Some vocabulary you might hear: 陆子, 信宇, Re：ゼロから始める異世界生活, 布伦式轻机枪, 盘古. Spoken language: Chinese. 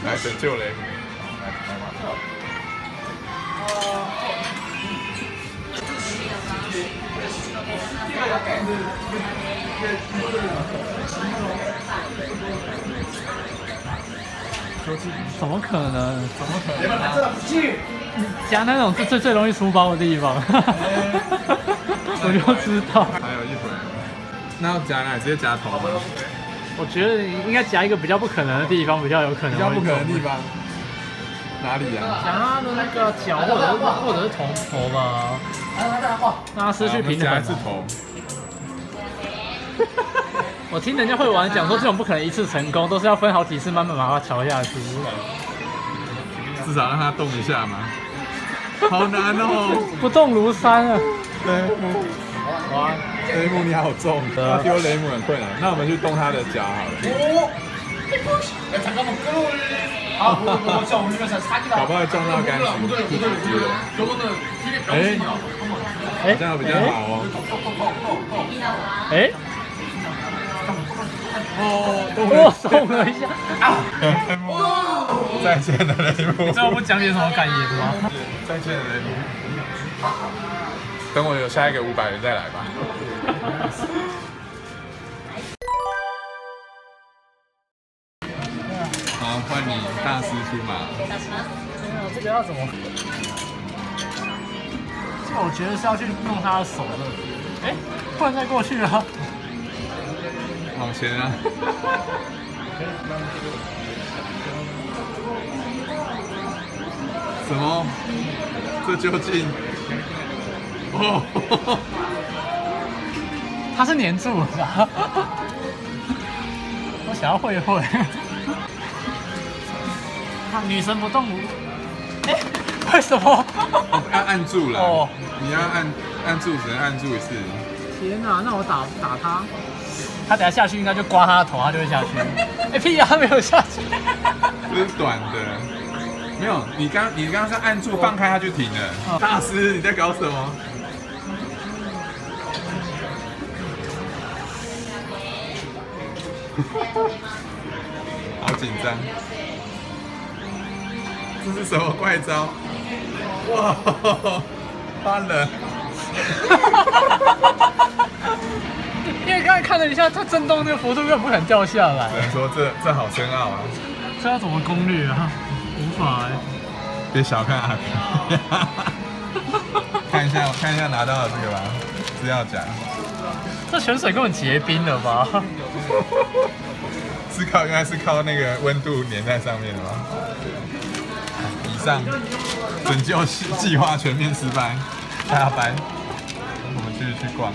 嚟成招你，怎么可能？怎么可能？你夹那种是最容易出包的地方，我就知道。还有一回，那要夹哪？直接夹头吗？ 我觉得应该夹一个比较不可能的地方，比较有可能。比较不可能的地方哪里呀？夹他的那个脚，或者是头吧。那失去平衡。夹一次头。我听人家会玩讲说，这种不可能一次成功，都是要分好几次，慢慢把它调下去。至少让它动一下嘛。好难哦！不动如山啊。对。 哇，雷姆你好重，要丢雷姆很困难。那我们去动他的脚好了。搞不好撞到杆子。哎，这样比较好哦。哎，哦，动了一下。再见了雷姆。这我不讲点什么感言吗？再见了雷姆。 等我有下一个500元再来吧。好，换你大师出马。这个要怎么？这个我觉得是要去弄他的手的。哎，不能再过去啊！往前啊！什么？这究竟？ 哦，他是黏住了吧？我想要会一会。女神不动如，哎，为什么？按住了。哦，你要按住，只能按住一次。天哪，那我打他，他等下下去应该就刮他的头，他就会下去。哎屁呀，他没有下去。这是短的。 没有，你刚是按住放开，它就停了。大师，你在搞什么？好紧张！这是什么怪招？哇，翻了！因为刚才看了一下，它震动那个幅度根本不肯掉下来。只能说这好深奥啊！这要怎么攻略啊？ 无法哎，别小看阿平，看一下拿到的这个吧，资料夹。这泉水根本结冰了吧？是靠应该是靠那个温度粘在上面的吗？以上拯救计划全面失败，大班，我们继续去逛。